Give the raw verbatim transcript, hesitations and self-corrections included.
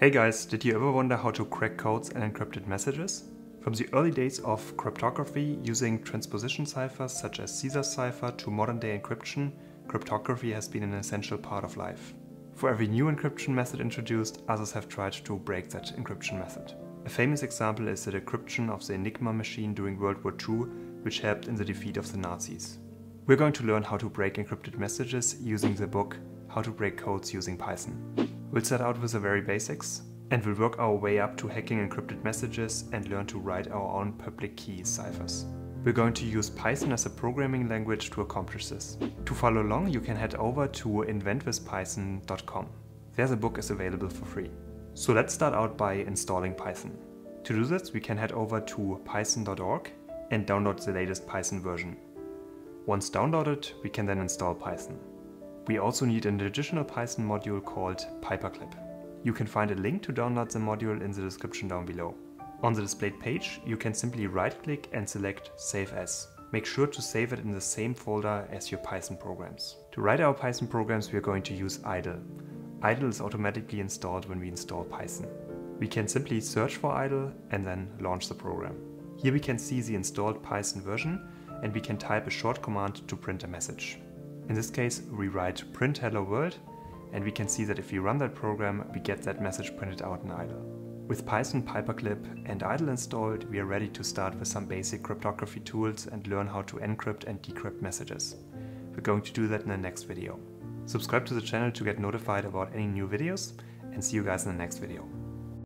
Hey guys, did you ever wonder how to crack codes and encrypted messages? From the early days of cryptography using transposition ciphers such as Caesar's cipher to modern day encryption, cryptography has been an essential part of life. For every new encryption method introduced, others have tried to break that encryption method. A famous example is the decryption of the Enigma machine during World War Two, which helped in the defeat of the Nazis. We're going to learn how to break encrypted messages using the book How to Break Codes Using Python. We'll start out with the very basics and we'll work our way up to hacking encrypted messages and learn to write our own public key ciphers. We're going to use Python as a programming language to accomplish this. To follow along, you can head over to invent with python dot com. There the book is available for free. So let's start out by installing Python. To do this, we can head over to python dot org and download the latest Python version. Once downloaded, we can then install Python. We also need an additional Python module called Pyperclip. You can find a link to download the module in the description down below. On the displayed page, you can simply right-click and select Save As. Make sure to save it in the same folder as your Python programs. To write our Python programs, we are going to use IDLE. IDLE is automatically installed when we install Python. We can simply search for IDLE and then launch the program. Here we can see the installed Python version and we can type a short command to print a message. In this case, we write print hello world, and we can see that if we run that program, we get that message printed out in IDLE. With Python, Pyperclip and IDLE installed, we are ready to start with some basic cryptography tools and learn how to encrypt and decrypt messages. We're going to do that in the next video. Subscribe to the channel to get notified about any new videos, and see you guys in the next video.